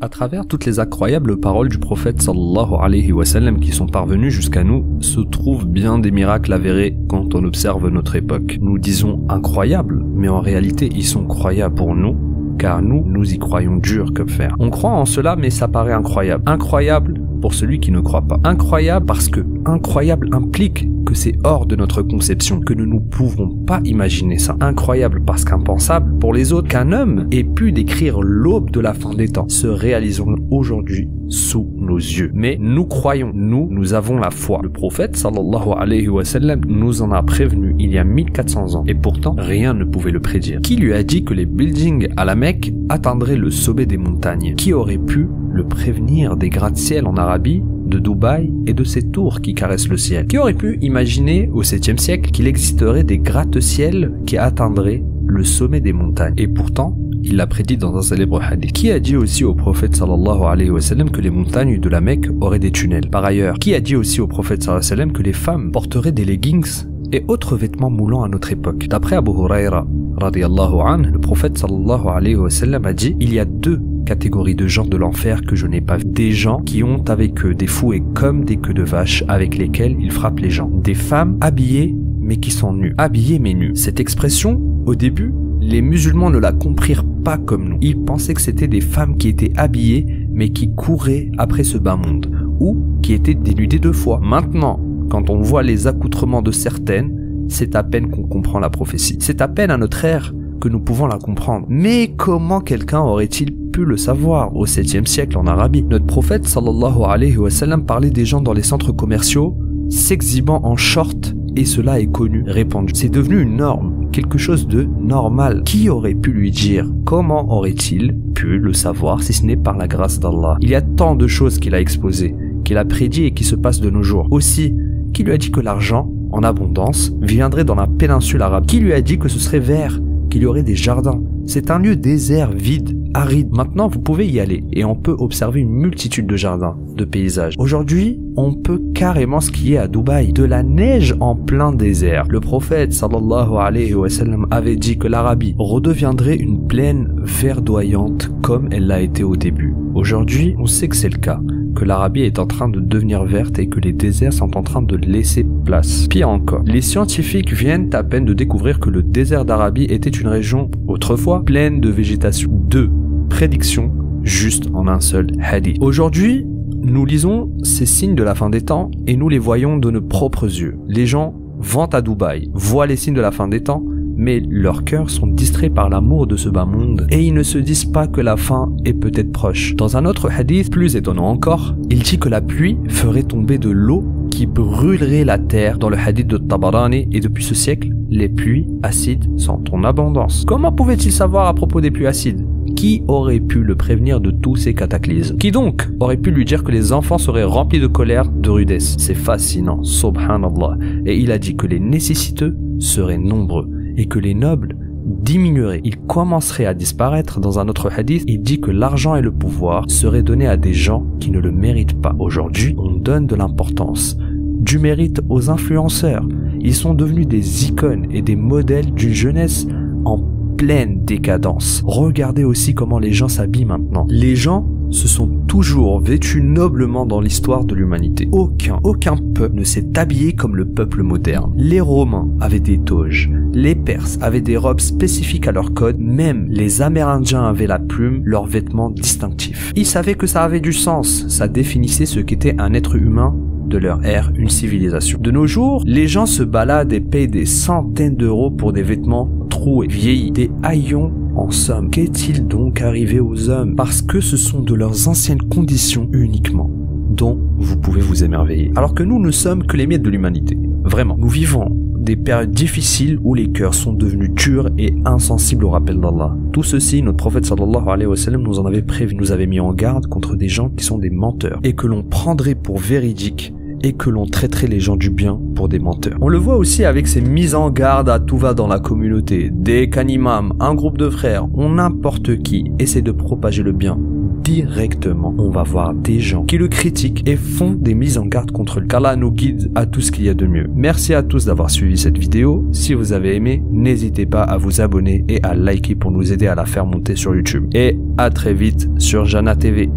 À travers toutes les incroyables paroles du prophète sallallahu alayhi wa sallam qui sont parvenues jusqu'à nous, se trouvent bien des miracles avérés quand on observe notre époque. Nous disons incroyables, mais en réalité ils sont croyables pour nous, car nous y croyons dur comme fer. On croit en cela, mais ça paraît incroyable. Incroyable pour celui qui ne croit pas. Incroyable parce que incroyable implique que c'est hors de notre conception, que nous ne pouvons pas imaginer ça. Incroyable parce qu'impensable pour les autres qu'un homme ait pu décrire l'aube de la fin des temps, se réalisant aujourd'hui sous nos yeux. Mais nous croyons, nous avons la foi. Le prophète sallallahu alayhi wa sallam nous en a prévenu il y a 1400 ans et pourtant rien ne pouvait le prédire. Qui lui a dit que les buildings à la Mecque atteindraient le sommet des montagnes? Qui aurait pu le prévenir des gratte-ciel en Arabie, de Dubaï et de ses tours qui caressent le ciel? Qui aurait pu imaginer au 7e siècle qu'il existerait des gratte-ciel qui atteindraient le sommet des montagnes? Et pourtant, il l'a prédit dans un célèbre hadith. Qui a dit aussi au prophète sallallahu alayhi wa sallam que les montagnes de la Mecque auraient des tunnels? Par ailleurs, qui a dit aussi au prophète sallallahu alayhi wa sallam que les femmes porteraient des leggings et autres vêtements moulants à notre époque? D'après Abu Huraira, le prophète sallallahu alayhi wa sallam a dit: il y a deux catégories de gens de l'enfer que je n'ai pas vu. Des gens qui ont avec eux des fouets comme des queues de vache avec lesquels ils frappent les gens. Des femmes habillées mais qui sont nues. Habillées mais nues. Cette expression, au début, les musulmans ne la comprirent pas comme nous. Ils pensaient que c'était des femmes qui étaient habillées mais qui couraient après ce bas monde, ou qui étaient dénudées deux fois. Maintenant, quand on voit les accoutrements de certaines, c'est à peine qu'on comprend la prophétie. C'est à peine à notre ère que nous pouvons la comprendre. Mais comment quelqu'un aurait-il pu le savoir au 7e siècle en Arabie? Notre prophète sallallahu alayhi wa sallam parlait des gens dans les centres commerciaux s'exhibant en short, et cela est connu, répandu. C'est devenu une norme, quelque chose de normal. Qui aurait pu lui dire? Comment aurait-il pu le savoir si ce n'est par la grâce d'Allah? Il y a tant de choses qu'il a exposées, qu'il a prédit et qui se passent de nos jours. Aussi, qui lui a dit que l'argent, en abondance, viendrait dans la péninsule arabe? Qui lui a dit que ce serait vert, qu'il y aurait des jardins? C'est un lieu désert, vide, aride. Maintenant, vous pouvez y aller et on peut observer une multitude de jardins, de paysages. Aujourd'hui, on peut carrément skier à Dubaï. De la neige en plein désert. Le prophète sallallahu alayhi wa sallam avait dit que l'Arabie redeviendrait une plaine verdoyante comme elle l'a été au début. Aujourd'hui, on sait que c'est le cas, que l'Arabie est en train de devenir verte et que les déserts sont en train de laisser place. Pire encore, les scientifiques viennent à peine de découvrir que le désert d'Arabie était une région autrefois pleine de végétation. Deux prédictions juste en un seul hadith. Aujourd'hui, nous lisons ces signes de la fin des temps et nous les voyons de nos propres yeux. Les gens vont à Dubaï, voient les signes de la fin des temps, mais leurs cœurs sont distraits par l'amour de ce bas monde et ils ne se disent pas que la fin est peut-être proche. Dans un autre hadith, plus étonnant encore, il dit que la pluie ferait tomber de l'eau qui brûlerait la terre dans le hadith de Tabarani, et depuis ce siècle, les pluies acides sont en abondance. Comment pouvait-il savoir à propos des pluies acides? Qui aurait pu le prévenir de tous ces cataclysmes? Qui donc aurait pu lui dire que les enfants seraient remplis de colère, de rudesse? C'est fascinant, subhanallah. Et il a dit que les nécessiteux seraient nombreux et que les nobles diminueraient. Ils commenceraient à disparaître. Dans un autre hadith, il dit que l'argent et le pouvoir seraient donnés à des gens qui ne le méritent pas. Aujourd'hui, on donne de l'importance, du mérite aux influenceurs. Ils sont devenus des icônes et des modèles d'une jeunesse en pleine décadence. Regardez aussi comment les gens s'habillent maintenant. Les gens se sont toujours vêtus noblement dans l'histoire de l'humanité. Aucun peuple ne s'est habillé comme le peuple moderne. Les Romains avaient des toges, les Perses avaient des robes spécifiques à leur code, même les Amérindiens avaient la plume, leurs vêtements distinctifs. Ils savaient que ça avait du sens, ça définissait ce qu'était un être humain de leur ère, une civilisation. De nos jours, les gens se baladent et payent des centaines d'euros pour des vêtements troués, vieillis, des haillons en somme. Qu'est-il donc arrivé aux hommes? Parce que ce sont de leurs anciennes conditions uniquement dont vous pouvez vous émerveiller. Alors que nous ne sommes que les miettes de l'humanité. Vraiment. Nous vivons des périodes difficiles où les cœurs sont devenus durs et insensibles au rappel d'Allah. Tout ceci, notre prophète sallallahu alayhi wa sallam nous en avait prévenu, nous avait mis en garde contre des gens qui sont des menteurs et que l'on prendrait pour véridiques et que l'on traiterait les gens du bien pour des menteurs. On le voit aussi avec ces mises en garde à tout va dans la communauté. Dès qu'un imam, un groupe de frères ou n'importe qui essaie de propager le bien, directement, on va voir des gens qui le critiquent et font des mises en garde contre lui. Qu'Allah nous guide à tout ce qu'il y a de mieux. Merci à tous d'avoir suivi cette vidéo. Si vous avez aimé, n'hésitez pas à vous abonner et à liker pour nous aider à la faire monter sur YouTube. Et à très vite sur Jannah TV.